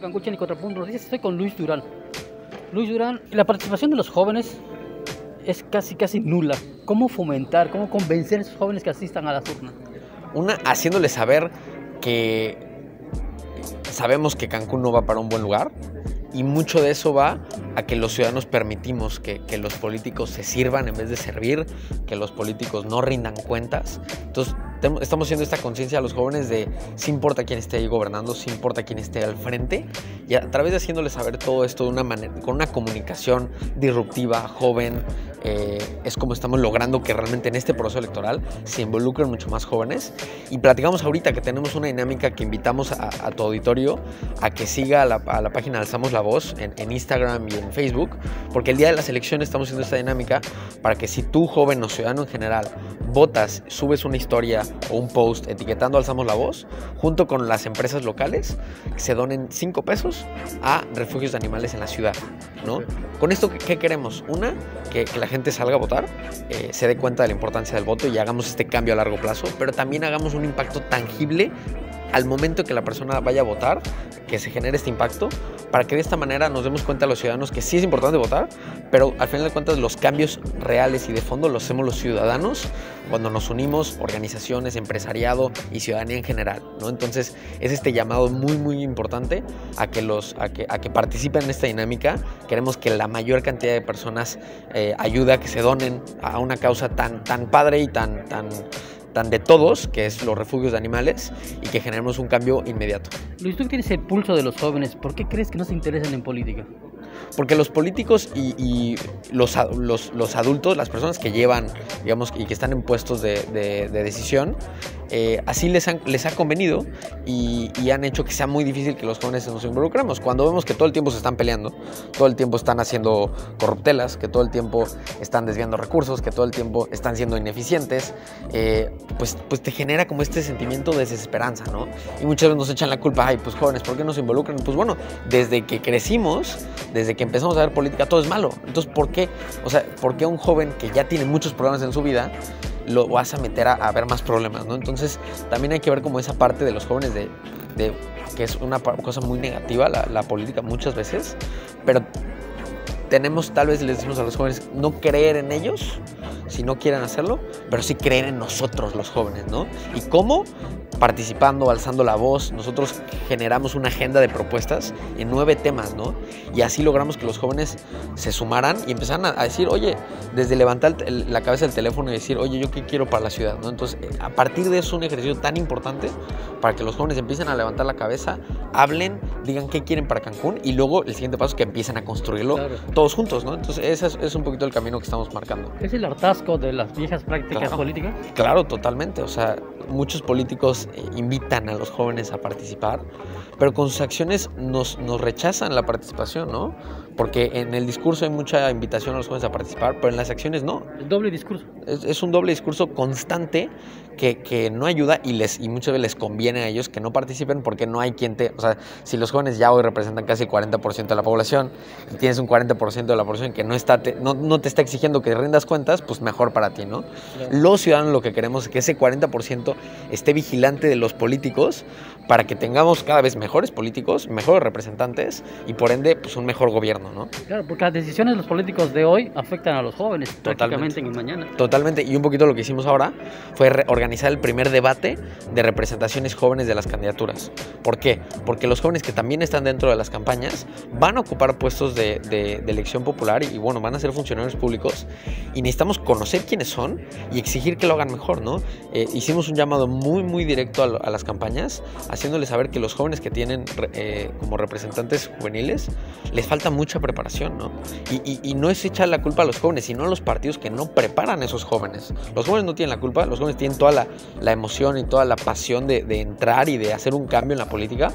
de Cancún y Contrapunto. Estoy con Luis Durán. Luis Durán, la participación de los jóvenes es casi nula. ¿Cómo fomentar, cómo convencer a esos jóvenes que asistan a las urnas? Una, haciéndoles saber que sabemos que Cancún no va para un buen lugar, y mucho de eso va a que los ciudadanos permitimos que los políticos se sirvan en vez de servir, que los políticos no rindan cuentas. Entonces, estamos haciendo esta conciencia a los jóvenes de si importa quién esté ahí gobernando, si importa quién esté al frente, y a través de haciéndoles saber todo esto de una manera, con una comunicación disruptiva, joven, es como estamos logrando que realmente en este proceso electoral se involucren mucho más jóvenes. Y platicamos ahorita que tenemos una dinámica que invitamos a tu auditorio a que siga a la página Alzamos la Voz en Instagram y en Facebook, porque el día de las elecciones estamos haciendo esta dinámica para que si tú, joven o ciudadano en general, votas, subes una historia o un post etiquetando Alzamos la Voz, junto con las empresas locales, que se donen 5 pesos a refugios de animales en la ciudad, ¿no? Con esto, ¿qué queremos? Una, que la gente salga a votar, se dé cuenta de la importancia del voto y hagamos este cambio a largo plazo, pero también hagamos un impacto tangible al momento que la persona vaya a votar, que se genere este impacto, para que de esta manera nos demos cuenta a los ciudadanos que sí es importante votar, pero al final de cuentas los cambios reales y de fondo los hacemos los ciudadanos cuando nos unimos, organizaciones, empresariado y ciudadanía en general, ¿no? Entonces es este llamado muy importante a que participen en esta dinámica. Queremos que la mayor cantidad de personas ayude a que se donen a una causa tan padre y tan de todos, que es los refugios de animales, y que generemos un cambio inmediato. Luis, tú tienes el pulso de los jóvenes, ¿por qué crees que no se interesan en política? Porque los políticos y los adultos, las personas que llevan, digamos, y que están en puestos de decisión, así les ha convenido y han hecho que sea muy difícil que los jóvenes nos involucremos. Cuando vemos que todo el tiempo se están peleando, todo el tiempo están haciendo corruptelas, que todo el tiempo están desviando recursos, que todo el tiempo están siendo ineficientes, pues te genera como este sentimiento de desesperanza, ¿no? Y muchas veces nos echan la culpa, ay, pues jóvenes, ¿por qué no se involucran? Pues bueno, desde que crecimos, desde que empezamos a ver política, todo es malo. Entonces, ¿por qué? O sea, ¿por qué un joven que ya tiene muchos problemas en su vida lo vas a meter a ver más problemas, ¿no? Entonces, también hay que ver como esa parte de los jóvenes de que es una cosa muy negativa la política muchas veces, pero tenemos, tal vez les decimos a los jóvenes, no creer en ellos, si no quieren hacerlo, pero sí creer en nosotros los jóvenes, ¿no? ¿Y cómo? Participando, alzando la voz, nosotros generamos una agenda de propuestas en 9 temas, ¿no? Y así logramos que los jóvenes se sumaran y empezaran a decir, oye, desde levantar la cabeza del teléfono y decir, oye, ¿yo qué quiero para la ciudad?, ¿no? Entonces, a partir de eso, un ejercicio tan importante para que los jóvenes empiecen a levantar la cabeza, hablen, digan qué quieren para Cancún, y luego el siguiente paso es que empiecen a construirlo, claro, todos juntos, ¿no? Entonces, ese es un poquito el camino que estamos marcando. ¿Es el hartazgo de las viejas prácticas, claro, políticas? Claro, totalmente. O sea, muchos políticos invitan a los jóvenes a participar, pero con sus acciones nos rechazan la participación, ¿no? Porque en el discurso hay mucha invitación a los jóvenes a participar, pero en las acciones no. El doble discurso. Es un doble discurso constante que no ayuda y muchas veces les conviene a ellos que no participen, porque no hay quien te... O sea, si los jóvenes ya hoy representan casi el 40% de la población y tienes un 40% de la población que no te está exigiendo que rindas cuentas, pues mejor para ti, ¿no? Claro. Los ciudadanos lo que queremos es que ese 40% esté vigilante de los políticos para que tengamos cada vez mejores políticos, mejores representantes y por ende pues un mejor gobierno, ¿no? Claro, porque las decisiones de los políticos de hoy afectan a los jóvenes prácticamente en el mañana. Totalmente, y un poquito lo que hicimos ahora fue organizar el primer debate de representaciones jóvenes de las candidaturas. ¿Por qué? Porque los jóvenes que también están dentro de las campañas van a ocupar puestos de elección popular y bueno, van a ser funcionarios públicos y necesitamos conocer quiénes son y exigir que lo hagan mejor, ¿no? Hicimos un llamado muy directo a las campañas, haciéndoles saber que los jóvenes que tienen como representantes juveniles les falta mucha preparación, ¿no? Y no es echar la culpa a los jóvenes, sino a los partidos que no preparan a esos jóvenes. Los jóvenes no tienen la culpa, los jóvenes tienen toda la emoción y toda la pasión de entrar y de hacer un cambio en la política,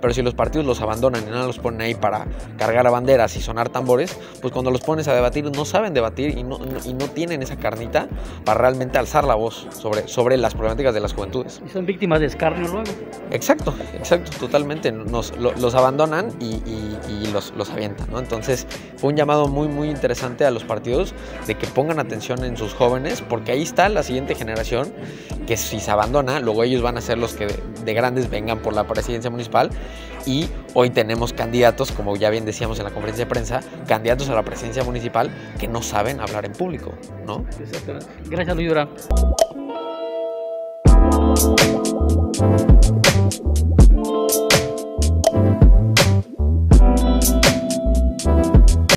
pero si los partidos los abandonan y no los ponen ahí para cargar a banderas y sonar tambores, pues cuando los pones a debatir no saben debatir y no tienen esa carnita para realmente alzar la voz sobre las problemáticas de las juventudes. Y son víctimas de escarnio luego. Exacto, totalmente. Los abandonan y los avientan, ¿no? Entonces fue un llamado muy interesante a los partidos de que pongan atención en sus jóvenes, porque ahí está la siguiente generación que si se abandona, luego ellos van a ser los que de grandes vengan por la presidencia municipal y hoy tenemos candidatos, como ya bien decíamos en la conferencia de prensa, candidatos a la presidencia municipal que no saben hablar en público, ¿no? Exactamente. Gracias, Luis Durán.